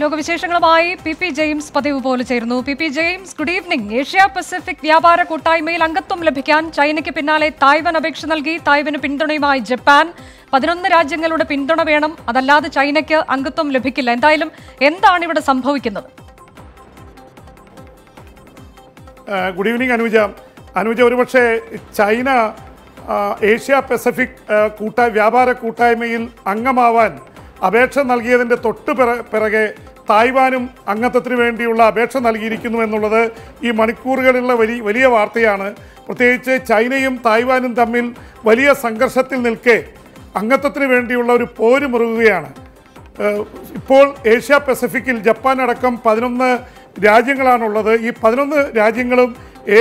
ലോകവിശേഷങ്ങളുമായി P P James പതിവ് പോലെ ചേരുന്നു. P P James, good evening. Asia Pacific വ്യാപാര കൂട്ടായ്മയിൽ അംഗത്വം ലഭിക്കാൻ ചൈനയ്ക്ക് പിന്നാലെ തായ്വാൻ അപേക്ഷ നൽകി. തായ്വാന് പിന്തുണയുമായി ജപ്പാൻ. 11 രാജ്യങ്ങളുടെ പിന്തുണ വേണം, അതല്ലാതെ ചൈനയ്ക്ക് അംഗത്വം ലഭിക്കില്ല. എന്തായാലും എന്താണ് ഇവിടെ സംഭവിക്കുന്നത്? Good evening Anuja. ഒരുപക്ഷെ ചൈന ഏഷ്യ പസഫിക് വ്യാപാര കൂട്ടായ്മയിൽ അംഗമാവാൻ അപേക്ഷ നൽകിയതിൻ്റെ തൊട്ട് പിറകെ തായ്വാനും അംഗത്വത്തിന് വേണ്ടിയുള്ള അപേക്ഷ നൽകിയിരിക്കുന്നു എന്നുള്ളത് ഈ മണിക്കൂറുകളിലുള്ള വലിയ വാർത്തയാണ്. പ്രത്യേകിച്ച് ചൈനയും തായ്വാനും തമ്മിൽ വലിയ സംഘർഷത്തിൽ നിൽക്കെ അംഗത്വത്തിന് വേണ്ടിയുള്ള ഒരു പോര് മുറുകുകയാണ്. ഇപ്പോൾ ഏഷ്യ പസഫിക്കിൽ ജപ്പാൻ അടക്കം 11 രാജ്യങ്ങളാണുള്ളത്. ഈ 11 രാജ്യങ്ങളും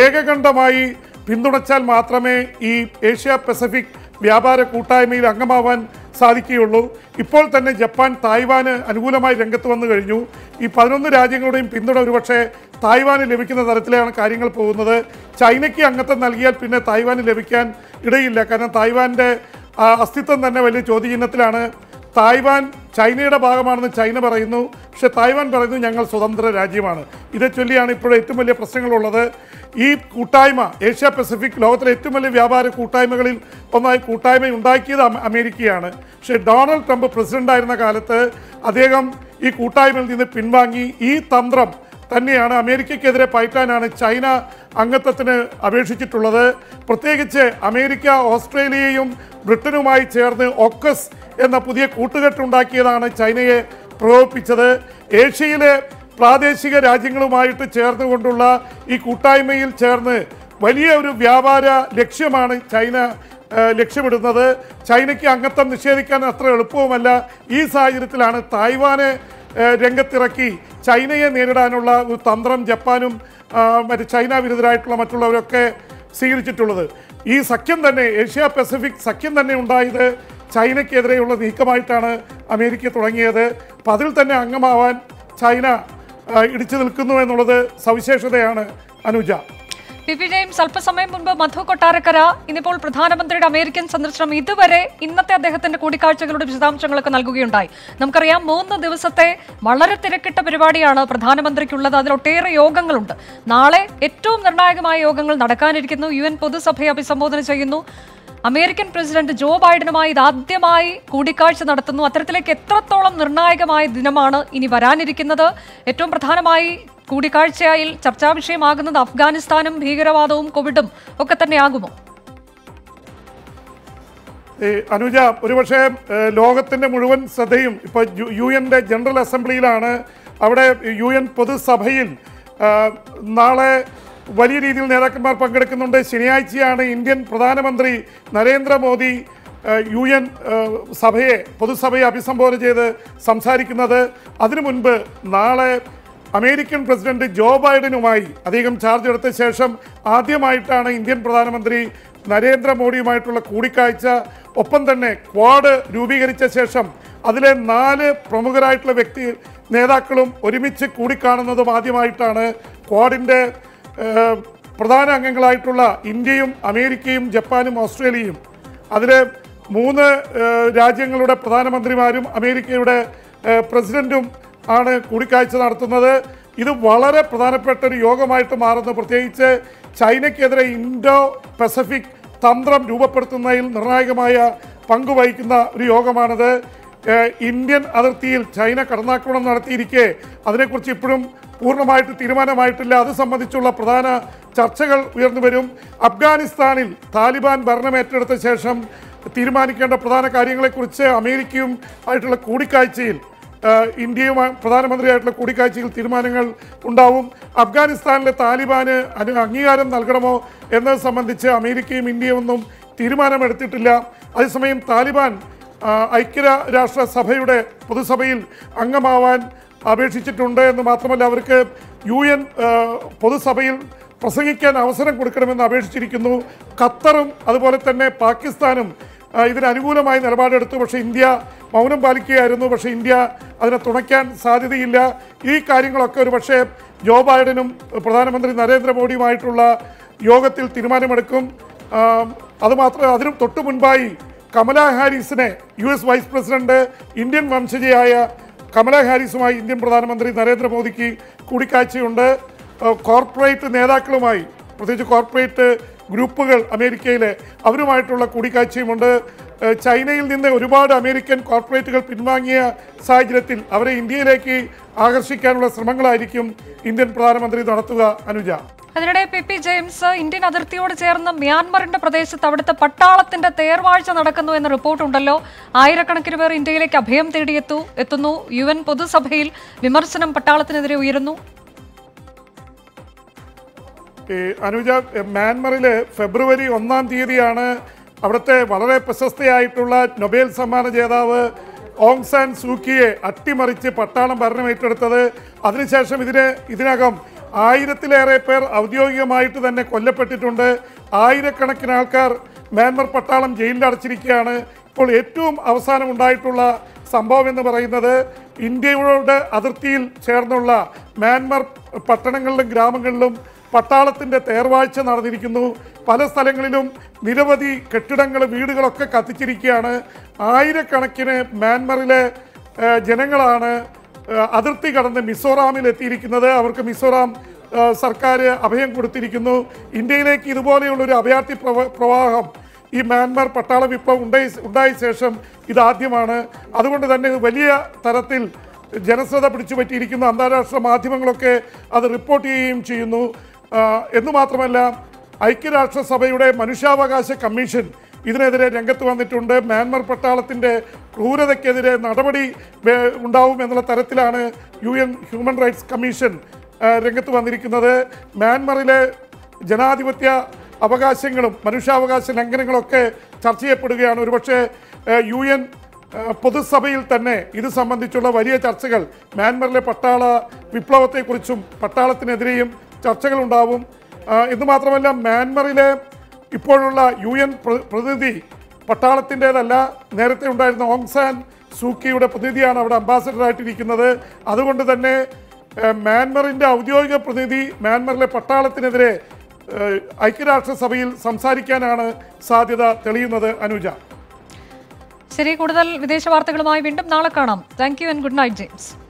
ഏകകണ്ഠമായി പിന്തുണച്ചാൽ മാത്രമേ ഈ ഏഷ്യ പസഫിക് വ്യാപാര കൂട്ടായ്മയിൽ അംഗമാവാൻ സാധിക്കുകയുള്ളൂ. ഇപ്പോൾ തന്നെ ജപ്പാൻ തായ്വാന് അനുകൂലമായി രംഗത്ത് വന്നു കഴിഞ്ഞു. ഈ 11 രാജ്യങ്ങളുടെയും പിന്തുണ ഒരുപക്ഷെ തായ്വാന് ലഭിക്കുന്ന തരത്തിലാണ് കാര്യങ്ങൾ പോകുന്നത്. ചൈനയ്ക്ക് അംഗത്വം നൽകിയാൽ പിന്നെ തായ്വാന് ലഭിക്കാൻ ഇടയില്ല. കാരണം തായ്വാൻ്റെ അസ്തിത്വം തന്നെ വലിയ ചോദ്യചിഹ്നത്തിലാണ്. തായ്വാൻ ചൈനയുടെ ഭാഗമാണെന്ന് ചൈന പറയുന്നു, പക്ഷേ തായ്വാൻ പറയുന്നു ഞങ്ങൾ സ്വതന്ത്ര രാജ്യമാണ്. ഇതേ ചൊല്ലിയാണ് ഇപ്പോഴും ഏറ്റവും വലിയ പ്രശ്നങ്ങളുള്ളത്. ഈ കൂട്ടായ്മ ഏഷ്യ പസഫിക് ലോകത്തിലെ ഏറ്റവും വലിയ വ്യാപാര കൂട്ടായ്മകളിൽ ഒന്നായി കൂട്ടായ്മ ഉണ്ടാക്കിയത് അമേരിക്കയാണ്. പക്ഷേ ഡൊണാൾഡ് ട്രംപ് പ്രസിഡൻ്റായിരുന്ന കാലത്ത് അദ്ദേഹം ഈ കൂട്ടായ്മയിൽ നിന്ന് പിൻവാങ്ങി. ഈ തന്ത്രം തന്നെയാണ് അമേരിക്കയ്ക്കെതിരെ പയറ്റാനാണ് ചൈന അംഗത്വത്തിന് അപേക്ഷിച്ചിട്ടുള്ളത്. പ്രത്യേകിച്ച് അമേരിക്ക ഓസ്ട്രേലിയയും ബ്രിട്ടനുമായി ചേർന്ന് ഒക്കസ് എന്ന പുതിയ കൂട്ടുകെട്ടുണ്ടാക്കിയതാണ് ചൈനയെ പ്രകോപിപ്പിച്ചത്. ഏഷ്യയിലെ പ്രാദേശിക രാജ്യങ്ങളുമായിട്ട് ചേർന്നുകൊണ്ടുള്ള ഈ കൂട്ടായ്മയിൽ ചേർന്ന് വലിയ ഒരു വ്യാപാര ലക്ഷ്യമാണ് ചൈന ലക്ഷ്യമിടുന്നത്. ചൈനയ്ക്ക് അംഗത്വം നിഷേധിക്കാൻ അത്ര എളുപ്പവുമല്ല. ഈ സാഹചര്യത്തിലാണ് തായ്വാനെ രംഗത്തിറക്കി ചൈനയെ നേരിടാനുള്ള ഒരു തന്ത്രം ജപ്പാനും മറ്റ് ചൈന വിരുദ്ധരായിട്ടുള്ള മറ്റുള്ളവരൊക്കെ സ്വീകരിച്ചിട്ടുള്ളത്. ഈ സഖ്യം തന്നെ, ഏഷ്യ പസഫിക് സഖ്യം തന്നെ ഉണ്ടായത് ചൈനയ്ക്കെതിരെയുള്ള നീക്കമായിട്ടാണ് അമേരിക്ക തുടങ്ങിയത്. അപ്പം അതിൽ തന്നെ അംഗമാവാൻ ചൈന ഇടിച്ചു നിൽക്കുന്നു എന്നുള്ളത് സവിശേഷതയാണ് അനുജ. പി പി ജെയിംസ്, അല്പസമയം മുൻപ് മധു കൊട്ടാരക്കര ഇന്നിപ്പോൾ പ്രധാനമന്ത്രിയുടെ അമേരിക്കൻ സന്ദർശനം ഇതുവരെ ഇന്നത്തെ അദ്ദേഹത്തിന്റെ കൂടിക്കാഴ്ചകളുടെ വിശദാംശങ്ങളൊക്കെ നൽകുകയുണ്ടായി. നമുക്കറിയാം 3 ദിവസത്തെ വളരെ തിരക്കിട്ട പരിപാടിയാണ് പ്രധാനമന്ത്രിക്കുള്ളത്. അതിലൊട്ടേറെ യോഗങ്ങളുണ്ട്. നാളെ ഏറ്റവും നിർണായകമായ യോഗങ്ങൾ നടക്കാനിരിക്കുന്നു. UN പൊതുസഭയെ അഭിസംബോധന ചെയ്യുന്നു. അമേരിക്കൻ പ്രസിഡന്റ് ജോ ബൈഡനുമായി ഇതാദ്യമായി കൂടിക്കാഴ്ച നടത്തുന്നു. അത്തരത്തിലേക്ക് എത്രത്തോളം നിർണായകമായ ദിനമാണ് ഇനി വരാനിരിക്കുന്നത്? ഏറ്റവും പ്രധാനമായി കൂടിക്കാഴ്ചയിൽ ചർച്ചാ വിഷയമാകുന്നത് അഫ്ഗാനിസ്ഥാനും ഭീകരവാദവും കോവിഡും ഒക്കെ തന്നെയാകുമോ? അനുജ, ഒരുപക്ഷെ ലോകത്തിൻ്റെ മുഴുവൻ ശ്രദ്ധയും ഇപ്പോൾ UN ജനറൽ അസംബ്ലിയിലാണ്. അവിടെ UN പൊതുസഭയിൽ നാളെ വലിയ രീതിയിൽ നേതാക്കന്മാർ പങ്കെടുക്കുന്നുണ്ട്. ശനിയാഴ്ചയാണ് ഇന്ത്യൻ പ്രധാനമന്ത്രി നരേന്ദ്രമോദി UN പൊതുസഭയെ അഭിസംബോധന ചെയ്ത് സംസാരിക്കുന്നത്. അതിനു മുൻപ് നാളെ അമേരിക്കൻ പ്രസിഡന്റ് ജോ ബൈഡനുമായി അദ്ദേഹം ചാർജ് എടുത്ത ശേഷം ആദ്യമായിട്ടാണ് ഇന്ത്യൻ പ്രധാനമന്ത്രി നരേന്ദ്രമോദിയുമായിട്ടുള്ള കൂടിക്കാഴ്ച. ഒപ്പം തന്നെ ക്വാഡ് രൂപീകരിച്ച ശേഷം അതിലെ 4 പ്രമുഖരായിട്ടുള്ള നേതാക്കളും ഒരുമിച്ച് കൂടിക്കാണുന്നതും ആദ്യമായിട്ടാണ്. ക്വാഡിൻ്റെ പ്രധാന അംഗങ്ങളായിട്ടുള്ള ഇന്ത്യയും അമേരിക്കയും ജപ്പാനും ഓസ്ട്രേലിയയും, അതിലെ 3 രാജ്യങ്ങളുടെ പ്രധാനമന്ത്രിമാരും അമേരിക്കയുടെ പ്രസിഡൻറ്റും ആണ് കൂടിക്കാഴ്ച നടത്തുന്നത്. ഇത് വളരെ പ്രധാനപ്പെട്ട ഒരു യോഗമായിട്ട് മാറുന്നു. പ്രത്യേകിച്ച് ചൈനയ്ക്കെതിരെ ഇൻഡോ പസഫിക് തന്ത്രം രൂപപ്പെടുത്തുന്നതിൽ നിർണായകമായ പങ്കുവഹിക്കുന്ന ഒരു യോഗമാണിത്. ഇന്ത്യൻ അതിർത്തിയിൽ ചൈന കടന്നാക്രമണം നടത്തിയിരിക്കെ അതിനെക്കുറിച്ച് ഇപ്പോഴും പൂർണ്ണമായിട്ട് തീരുമാനമായിട്ടില്ല. അത് സംബന്ധിച്ചുള്ള പ്രധാന ചർച്ചകൾ ഉയർന്നു വരും. അഫ്ഗാനിസ്ഥാനിൽ താലിബാൻ ഭരണമേറ്റെടുത്ത ശേഷം തീരുമാനിക്കേണ്ട പ്രധാന കാര്യങ്ങളെക്കുറിച്ച് അമേരിക്കയും ആയിട്ടുള്ള കൂടിക്കാഴ്ചയിൽ, ഇന്ത്യയും പ്രധാനമന്ത്രിയായിട്ടുള്ള കൂടിക്കാഴ്ചയിൽ തീരുമാനങ്ങൾ ഉണ്ടാവും. അഫ്ഗാനിസ്ഥാനിലെ താലിബാന് അംഗീകാരം നൽകണമോ എന്നത് സംബന്ധിച്ച് അമേരിക്കയും ഇന്ത്യയൊന്നും തീരുമാനമെടുത്തിട്ടില്ല. അതേസമയം താലിബാൻ ഐക്യരാഷ്ട്രസഭയുടെ പൊതുസഭയിൽ അംഗമാവാൻ അപേക്ഷിച്ചിട്ടുണ്ട് എന്ന് മാത്രമല്ല അവർക്ക് UN പൊതുസഭയിൽ പ്രസംഗിക്കാൻ അവസരം കൊടുക്കണമെന്ന് അപേക്ഷിച്ചിരിക്കുന്നു. ഖത്തറും അതുപോലെ തന്നെ പാകിസ്ഥാനും ഇതിനനുകൂലമായി നിലപാടെടുത്തു. പക്ഷേ ഇന്ത്യ മൗനം പാലിക്കുകയായിരുന്നു. പക്ഷേ ഇന്ത്യ അതിനെ തുണയ്ക്കാൻ സാധ്യതയില്ല. ഈ കാര്യങ്ങളൊക്കെ ഒരു പക്ഷേ ജോ ബൈഡനും പ്രധാനമന്ത്രി നരേന്ദ്രമോദിയുമായിട്ടുള്ള യോഗത്തിൽ തീരുമാനമെടുക്കും. അതുമാത്രമല്ല, അതിനും തൊട്ടു മുൻപായി കമല ഹാരിസിനെ US വൈസ് പ്രസിഡന്റ്, ഇന്ത്യൻ വംശജയായ കമല ഹാരിസുമായി ഇന്ത്യൻ പ്രധാനമന്ത്രി നരേന്ദ്രമോദിക്ക് കൂടിക്കാഴ്ചയുണ്ട്. കോർപ്പറേറ്റ് നേതാക്കളുമായി, പ്രത്യേകിച്ച് കോർപ്പറേറ്റ് ഗ്രൂപ്പുകൾ അമേരിക്കയിലെ അവരുമായിട്ടുള്ള കൂടിക്കാഴ്ചയുമുണ്ട്. ചൈനയിൽ നിന്ന് ഒരുപാട് അമേരിക്കൻ കോർപ്പറേറ്റുകൾ പിൻവാങ്ങിയ സാഹചര്യത്തിൽ അവരെ ഇന്ത്യയിലേക്ക് ആകർഷിക്കാനുള്ള ശ്രമങ്ങളായിരിക്കും ഇന്ത്യൻ പ്രധാനമന്ത്രി നടത്തുക. അനുജ, അതിനിടെ പി പി ജെയിംസ്, ഇന്ത്യൻ അതിർത്തിയോട് ചേർന്ന് മ്യാൻമറിന്റെ പ്രദേശത്ത് അവിടുത്തെ പട്ടാളത്തിന്റെ തേർവാഴ്ച നടക്കുന്നു എന്ന റിപ്പോർട്ടുണ്ടല്ലോ. ആയിരക്കണക്കിന് പേർ ഇന്ത്യയിലേക്ക് അഭയം തേടിയെത്തുന്നു. യു എൻ പൊതുസഭയിൽ വിമർശനം പട്ടാളത്തിനെതിരെ ഉയരുന്നു. അനുജ, മ്യാൻമറിൽ ഫെബ്രുവരി 1 അവിടുത്തെ വളരെ പ്രശസ്തയായിട്ടുള്ള നൊബേൽ സമ്മാന ജേതാവ് ഓങ് സാൻ സൂക്കിയെ അട്ടിമറിച്ച് പട്ടാളം ഭരണം ഏറ്റെടുത്തത്. അതിനുശേഷം ഇതിനകം 1000-ലേറെ പേർ ഔദ്യോഗികമായിട്ട് തന്നെ കൊല്ലപ്പെട്ടിട്ടുണ്ട്. ആയിരക്കണക്കിന് ആൾക്കാർ മ്യാൻമർ പട്ടാളം ജയിലിലടച്ചിരിക്കുകയാണ്. ഇപ്പോൾ ഏറ്റവും അവസാനം ഉണ്ടായിട്ടുള്ള സംഭവം എന്ന് പറയുന്നത് ഇന്ത്യയുടെ അതിർത്തിയിൽ ചേർന്നുള്ള മ്യാൻമർ പട്ടണങ്ങളിലും ഗ്രാമങ്ങളിലും പട്ടാളത്തിൻ്റെ തേർവാഴ്ച നടന്നിരിക്കുന്നു. പല സ്ഥലങ്ങളിലും നിരവധി കെട്ടിടങ്ങൾ, വീടുകളൊക്കെ കത്തിച്ചിരിക്കുകയാണ്. ആയിരക്കണക്കിന് മ്യാൻമറിലെ ജനങ്ങളാണ് അതിർത്തി കടന്ന് മിസോറാമിൽ എത്തിയിരിക്കുന്നത്. അവർക്ക് മിസോറാം സർക്കാർ അഭയം കൊടുത്തിരിക്കുന്നു. ഇന്ത്യയിലേക്ക് ഇതുപോലെയുള്ളൊരു അഭയാർത്ഥി പ്രവാഹം ഈ മ്യാൻമർ പട്ടാള വിപ്ലവം ഉണ്ടായ ശേഷം ഇതാദ്യമാണ്. അതുകൊണ്ട് തന്നെ വലിയ തരത്തിൽ ജനശ്രദ്ധ പിടിച്ചു പറ്റിയിരിക്കുന്നു. അന്താരാഷ്ട്ര മാധ്യമങ്ങളൊക്കെ അത് റിപ്പോർട്ട് ചെയ്യുകയും ചെയ്യുന്നു. എന്നുമാത്രമല്ല, ഐക്യരാഷ്ട്രസഭയുടെ മനുഷ്യാവകാശ കമ്മീഷൻ ഇതിനെതിരെ രംഗത്ത് വന്നിട്ടുണ്ട്. മ്യാൻമർ പട്ടാളത്തിൻ്റെ ക്രൂരതയ്ക്കെതിരെ നടപടി ഉണ്ടാവും എന്നുള്ള തരത്തിലാണ് UN ഹ്യൂമൻ റൈറ്റ്സ് കമ്മീഷൻ രംഗത്ത് വന്നിരിക്കുന്നത്. മ്യാൻമറിലെ ജനാധിപത്യ അവകാശങ്ങളും മനുഷ്യാവകാശ ലംഘനങ്ങളൊക്കെ ചർച്ച ചെയ്യപ്പെടുകയാണ്. ഒരുപക്ഷെ UN പൊതുസഭയിൽ തന്നെ ഇത് സംബന്ധിച്ചുള്ള വലിയ ചർച്ചകൾ, മ്യാൻമറിലെ പട്ടാള വിപ്ലവത്തെക്കുറിച്ചും പട്ടാളത്തിനെതിരെയും ചർച്ചകളുണ്ടാവും. ഇതുമാത്രമല്ല, മ്യാൻമറിലെ ഇപ്പോഴുള്ള UN പ്രതിനിധി പട്ടാളത്തിൻ്റേതല്ല, നേരത്തെ ഉണ്ടായിരുന്ന ഓങ് സാൻ സൂക്കിയുടെ പ്രതിനിധിയാണ് അവിടെ അംബാസഡറായിട്ടിരിക്കുന്നത്. അതുകൊണ്ട് തന്നെ മ്യാൻമറിൻ്റെ ഔദ്യോഗിക പ്രതിനിധി മ്യാൻമറിലെ പട്ടാളത്തിനെതിരെ ഐക്യരാഷ്ട്രസഭയിൽ സംസാരിക്കാനാണ് സാധ്യത തെളിയുന്നത്. അനുജ, ശരി, കൂടുതൽ വിദേശ വാർത്തകളുമായി വീണ്ടും നാളെ കാണാം. Thank you and good night, James.